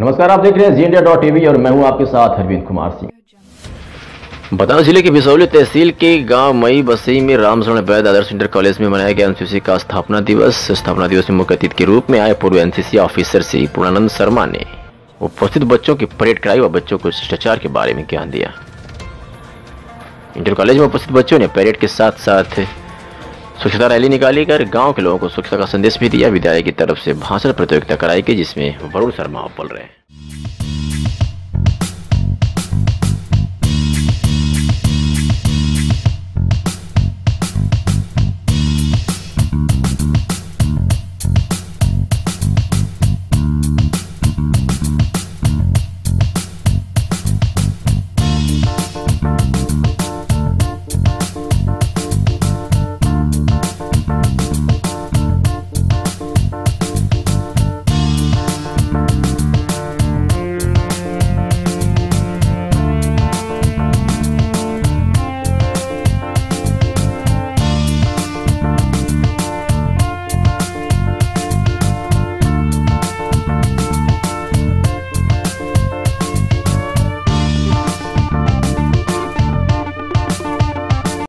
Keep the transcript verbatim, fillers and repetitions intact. नमस्कार, आप देख रहे हैं जी इंडिया डॉट टीवी और मैं हूं आपके साथ हरप्रीत कुमार सिंह। बताना जिले के भसवले तहसील के गांव मई बसई में रामशरण वैद आदर्श इंटर कॉलेज में मनाया गया एनसीसी का स्थापना दिवस। स्थापना दिवस में मुख्य अतिथि के रूप में आए पूर्व एनसीसी ऑफिसर श्री पूर्णानंद शर्मा ने उपस्थित बच्चों की परेड कराई व बच्चों को शिष्टाचार के बारे में ज्ञान दिया। इंटर कॉलेज में उपस्थित बच्चों ने परेड के साथ साथ स्वच्छता रैली निकाली कर गांव के लोगों को स्वच्छता का संदेश भी दिया। विद्यालय की तरफ से भाषण प्रतियोगिता कराई गई जिसमें वरुण शर्मा अव्वल रहे।